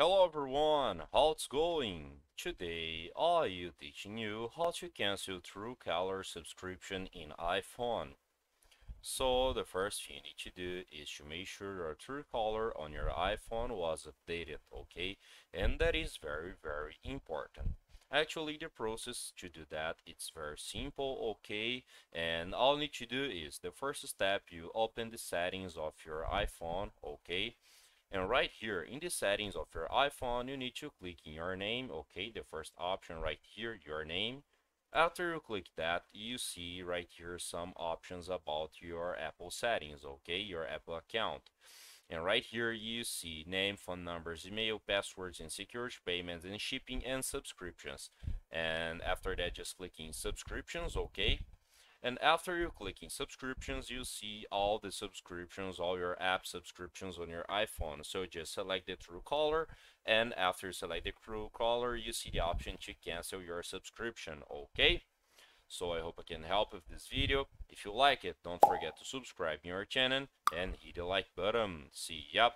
Hello everyone, how's going? Today I will teach you how to cancel Truecaller subscription in iPhone. So the first thing you need to do is to make sure your Truecaller on your iPhone was updated, okay? And that is very important. Actually, the process to do that, it's very simple, okay? And all you need to do is the first step, you open the settings of your iPhone, okay? And right here in the settings of your iPhone, you need to click in your name, okay? The first option right here, your name. After you click that, you see right here some options about your Apple settings, okay? Your Apple account. And right here you see name, phone numbers, email, passwords, and security payments, and shipping, and subscriptions. And after that, just clicking subscriptions, okay? And after you click in subscriptions, you see all the subscriptions, all your app subscriptions on your iPhone. So just select the Truecaller, and after you select the Truecaller, you see the option to cancel your subscription, okay? So I hope I can help with this video. If you like it, don't forget to subscribe to our channel and hit the like button. See ya!